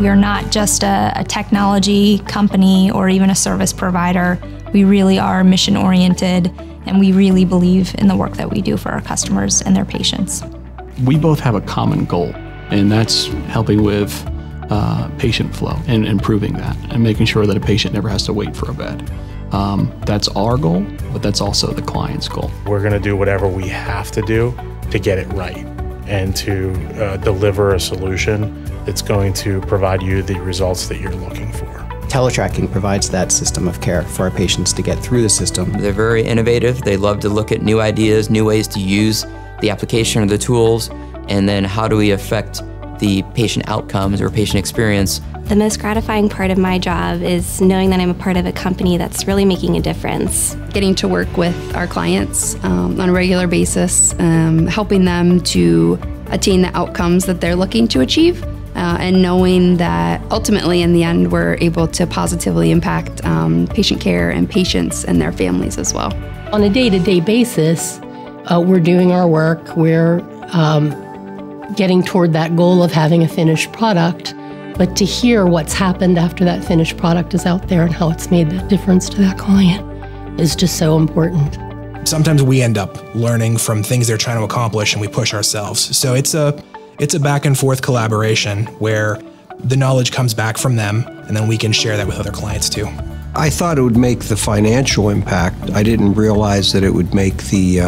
We're not just a technology company or even a service provider. We really are mission-oriented, and we really believe in the work that we do for our customers and their patients. We both have a common goal, and that's helping with patient flow and improving that and making sure that a patient never has to wait for a bed. That's our goal, but that's also the client's goal. We're going to do whatever we have to do to get it right and to deliver a solution that's going to provide you the results that you're looking for. TeleTracking provides that system of care for our patients to get through the system. They're very innovative. They love to look at new ideas, new ways to use the application or the tools, and then how do we affect the patient outcomes or patient experience. The most gratifying part of my job is knowing that I'm a part of a company that's really making a difference. Getting to work with our clients on a regular basis, helping them to attain the outcomes that they're looking to achieve, and knowing that ultimately in the end we're able to positively impact patient care and patients and their families as well. On a day-to-day basis, we're doing our work, we're getting toward that goal of having a finished product, but to hear what's happened after that finished product is out there and how it's made that difference to that client is just so important. Sometimes we end up learning from things they're trying to accomplish and we push ourselves. So it's a back and forth collaboration where the knowledge comes back from them and then we can share that with other clients too. I thought it would make the financial impact. I didn't realize that it would make the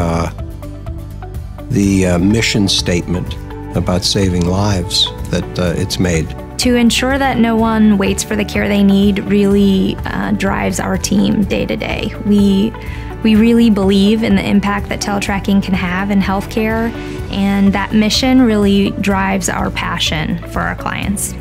mission statement about saving lives that it's made. To ensure that no one waits for the care they need really drives our team day to day. We really believe in the impact that TeleTracking can have in healthcare, and that mission really drives our passion for our clients.